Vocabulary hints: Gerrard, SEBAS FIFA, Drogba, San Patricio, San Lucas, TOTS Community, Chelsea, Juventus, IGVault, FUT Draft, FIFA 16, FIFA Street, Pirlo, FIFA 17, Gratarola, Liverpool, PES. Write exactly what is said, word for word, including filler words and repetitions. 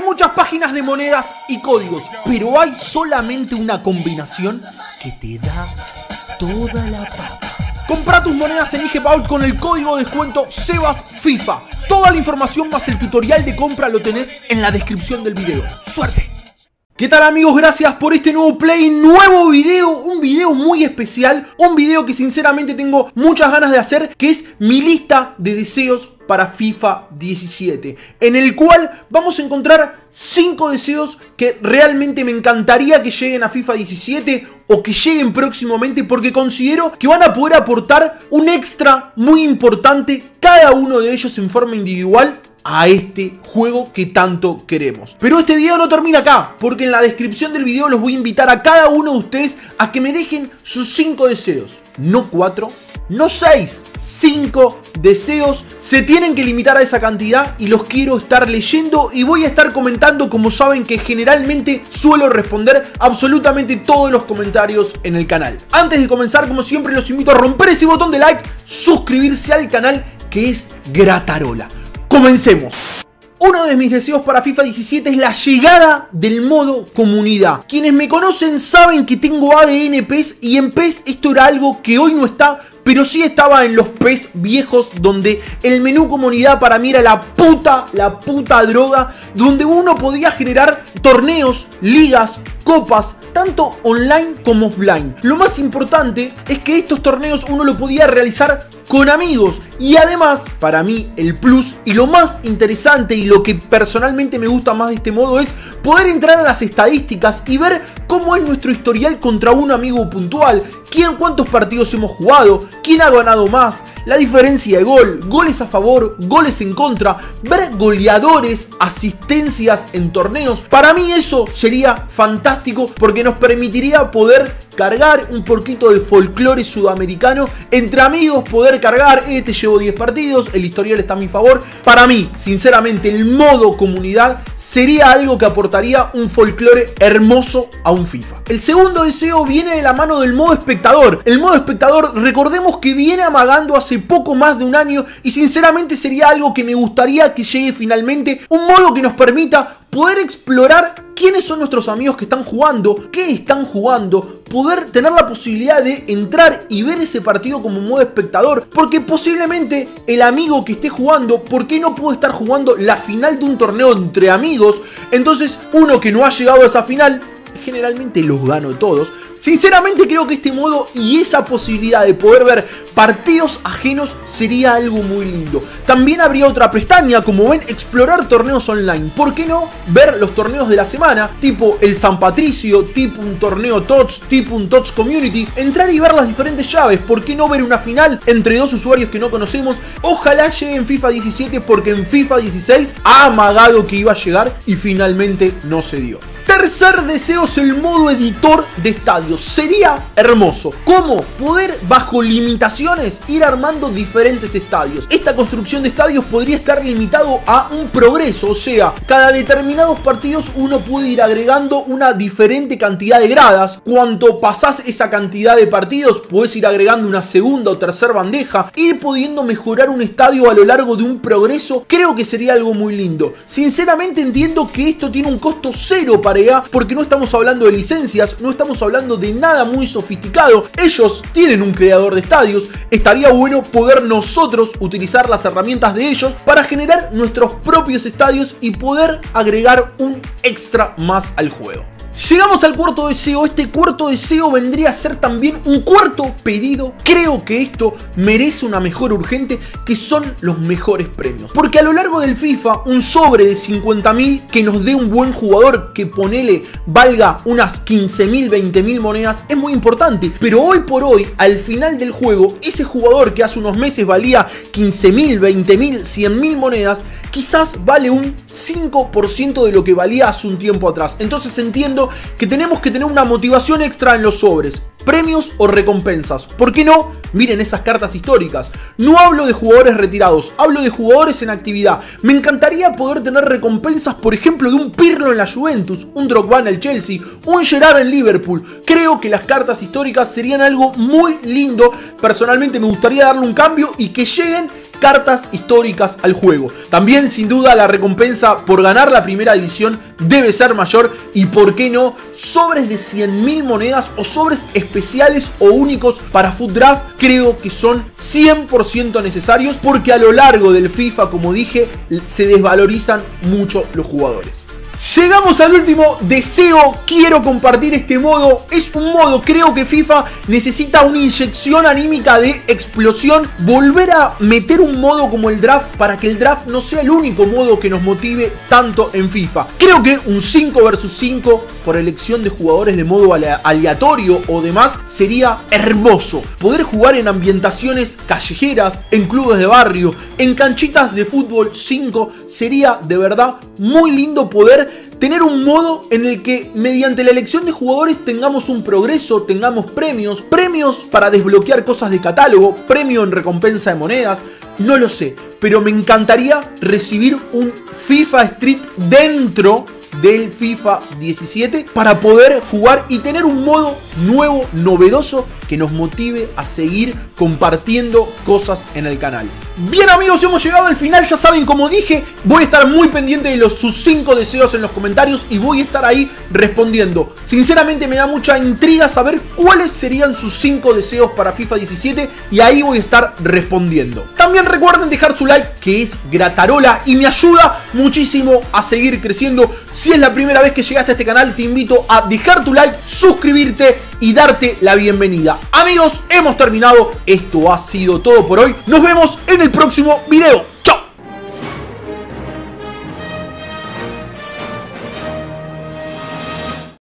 Hay muchas páginas de monedas y códigos, pero hay solamente una combinación que te da toda la papa. Compra tus monedas en IGVault con el código de descuento SEBAS FIFA. Toda la información más el tutorial de compra lo tenés en la descripción del video. ¡Suerte! ¿Qué tal, amigos? Gracias por este nuevo play, nuevo video, un video muy especial, un video que sinceramente tengo muchas ganas de hacer, que es mi lista de deseos para FIFA diecisiete, en el cual vamos a encontrar cinco deseos que realmente me encantaría que lleguen a FIFA diecisiete o que lleguen próximamente, porque considero que van a poder aportar un extra muy importante, cada uno de ellos en forma individual, a este juego que tanto queremos. Pero este video no termina acá, porque en la descripción del video los voy a invitar a cada uno de ustedes a que me dejen sus cinco deseos. No cuatro, no seis, cinco deseos. Se tienen que limitar a esa cantidad y los quiero estar leyendo y voy a estar comentando, como saben que generalmente suelo responder absolutamente todos los comentarios en el canal. Antes de comenzar, como siempre, los invito a romper ese botón de like, suscribirse al canal, que es Gratarola. ¡Comencemos! Uno de mis deseos para FIFA diecisiete es la llegada del modo comunidad. Quienes me conocen saben que tengo A D N P E S y en P E S esto era algo que hoy no está, pero sí estaba en los P E S viejos, donde el menú comunidad para mí era la puta, la puta droga, donde uno podía generar torneos, ligas, copas, tanto online como offline. Lo más importante es que estos torneos uno lo podía realizar con amigos. Y además, para mí, el plus y lo más interesante y lo que personalmente me gusta más de este modo es poder entrar a las estadísticas y ver cómo es nuestro historial contra un amigo puntual, quién, cuántos partidos hemos jugado, quién ha ganado más, la diferencia de gol, goles a favor, goles en contra, ver goleadores, asistencias en torneos. Para mí eso sería fantástico porque nos permitiría poder cargar un poquito de folclore sudamericano entre amigos, poder cargar, eh, te llevo diez partidos, el historial está a mi favor. Para mí, sinceramente, el modo comunidad sería algo que aportaría un folclore hermoso a un FIFA. El segundo deseo viene de la mano del modo espectador. El modo espectador, recordemos que viene amagando hace poco más de un año y sinceramente sería algo que me gustaría que llegue finalmente, un modo que nos permita poder explorar quiénes son nuestros amigos que están jugando, qué están jugando, poder tener la posibilidad de entrar y ver ese partido como modo espectador, porque posiblemente el amigo que esté jugando, ¿por qué no puede estar jugando la final de un torneo entre amigos? Entonces, uno que no ha llegado a esa final, generalmente los gano todos. Sinceramente creo que este modo y esa posibilidad de poder ver partidos ajenos sería algo muy lindo. También habría otra pestaña, como ven, explorar torneos online. ¿Por qué no ver los torneos de la semana? Tipo el San Patricio, tipo un torneo TOTS, tipo un TOTS Community. Entrar y ver las diferentes llaves. ¿Por qué no ver una final entre dos usuarios que no conocemos? Ojalá llegue en FIFA diecisiete, porque en FIFA dieciséis ha amagado que iba a llegar y finalmente no se dio. Tercer deseo es el modo editor de estadios. Sería hermoso. ¿Cómo? Poder, bajo limitaciones, ir armando diferentes estadios. Esta construcción de estadios podría estar limitado a un progreso. O sea, cada determinados partidos uno puede ir agregando una diferente cantidad de gradas. Cuanto pasás esa cantidad de partidos, puedes ir agregando una segunda o tercera bandeja. Ir pudiendo mejorar un estadio a lo largo de un progreso, creo que sería algo muy lindo. Sinceramente entiendo que esto tiene un costo cero para porque no estamos hablando de licencias, no estamos hablando de nada muy sofisticado. Ellos tienen un creador de estadios. Estaría bueno poder nosotros utilizar las herramientas de ellos para generar nuestros propios estadios y poder agregar un extra más al juego. Llegamos al cuarto deseo. Este cuarto deseo vendría a ser también un cuarto pedido. Creo que esto merece una mejora urgente, que son los mejores premios. Porque a lo largo del FIFA, un sobre de cincuenta mil que nos dé un buen jugador, que ponele valga unas quince mil, veinte mil monedas, es muy importante. Pero hoy por hoy, al final del juego, ese jugador que hace unos meses valía quince mil, veinte mil, cien mil monedas, quizás vale un cinco por ciento de lo que valía hace un tiempo atrás. Entonces entiendo que tenemos que tener una motivación extra en los sobres, premios o recompensas. ¿Por qué no? Miren esas cartas históricas. No hablo de jugadores retirados, hablo de jugadores en actividad. Me encantaría poder tener recompensas, por ejemplo, de un Pirlo en la Juventus, un Drogba en el Chelsea, un Gerrard en Liverpool. Creo que las cartas históricas serían algo muy lindo. Personalmente me gustaría darle un cambio y que lleguen cartas históricas al juego. También, sin duda, la recompensa por ganar la primera división debe ser mayor, y por qué no, sobres de cien mil monedas o sobres especiales o únicos para FUT Draft creo que son cien por ciento necesarios, porque a lo largo del FIFA, como dije, se desvalorizan mucho los jugadores. Llegamos al último deseo, quiero compartir este modo, es un modo, creo que FIFA necesita una inyección anímica de explosión, volver a meter un modo como el draft para que el draft no sea el único modo que nos motive tanto en FIFA. Creo que un cinco versus cinco por elección de jugadores de modo aleatorio o demás sería hermoso. Poder jugar en ambientaciones callejeras, en clubes de barrio, en canchitas de fútbol cinco, sería de verdad muy lindo poder tener un modo en el que mediante la elección de jugadores tengamos un progreso, tengamos premios, premios para desbloquear cosas de catálogo, premio en recompensa de monedas, no lo sé, pero me encantaría recibir un FIFA Street dentro del FIFA diecisiete para poder jugar y tener un modo nuevo, novedoso, que nos motive a seguir compartiendo cosas en el canal. Bien, amigos, hemos llegado al final. Ya saben, como dije, voy a estar muy pendiente de los, sus cinco deseos en los comentarios, y voy a estar ahí respondiendo. Sinceramente me da mucha intriga saber cuáles serían sus cinco deseos para FIFA diecisiete, y ahí voy a estar respondiendo. También recuerden dejar su like, que es Gratarola y me ayuda muchísimo a seguir creciendo. Si es la primera vez que llegaste a este canal, te invito a dejar tu like, suscribirte y darte la bienvenida. Amigos, hemos terminado. Esto ha sido todo por hoy. Nos vemos en el próximo video.